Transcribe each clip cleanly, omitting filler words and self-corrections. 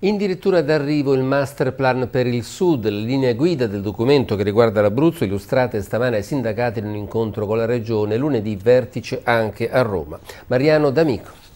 In dirittura d'arrivo il master plan per il Sud, le linee guida del documento che riguarda l'Abruzzo, illustrate stamane ai sindacati in un incontro con la Regione, lunedì vertice anche a Roma. Mariano D'Amico.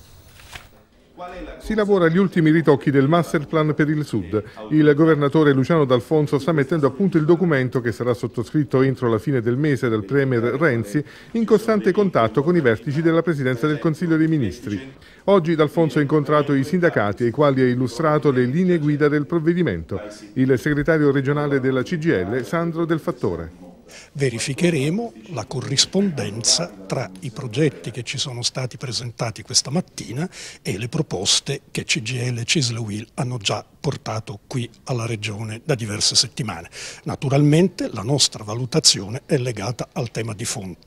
Si lavora agli ultimi ritocchi del master plan per il Sud. Il governatore Luciano D'Alfonso sta mettendo a punto il documento che sarà sottoscritto entro la fine del mese dal premier Renzi, in costante contatto con i vertici della Presidenza del Consiglio dei Ministri. Oggi D'Alfonso ha incontrato i sindacati ai quali ha illustrato le linee guida del provvedimento. Il segretario regionale della CGIL, Sandro Del Fattore. Verificheremo la corrispondenza tra i progetti che ci sono stati presentati questa mattina e le proposte che CGIL, Cisl e UIL hanno già portato qui alla Regione da diverse settimane. Naturalmente la nostra valutazione è legata al tema di fondo,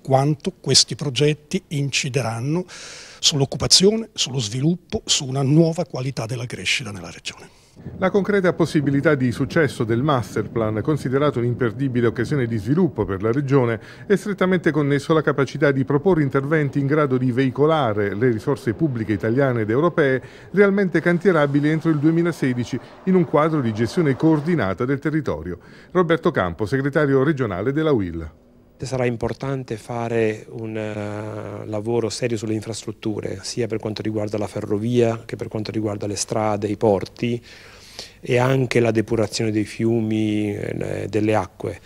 quanto questi progetti incideranno sull'occupazione, sullo sviluppo, su una nuova qualità della crescita nella Regione. La concreta possibilità di successo del master plan, considerato un'imperdibile occasione di sviluppo per la Regione, è strettamente connesso alla capacità di proporre interventi in grado di veicolare le risorse pubbliche italiane ed europee realmente cantierabili entro il 2016 in un quadro di gestione coordinata del territorio. Roberto Campo, segretario regionale della UIL. Sarà importante fare un lavoro serio sulle infrastrutture, sia per quanto riguarda la ferrovia che per quanto riguarda le strade, i porti e anche la depurazione dei fiumi, delle acque.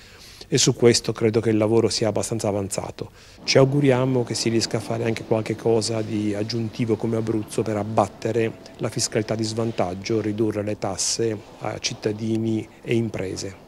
E su questo credo che il lavoro sia abbastanza avanzato. Ci auguriamo che si riesca a fare anche qualche cosa di aggiuntivo come Abruzzo per abbattere la fiscalità di svantaggio, ridurre le tasse a cittadini e imprese.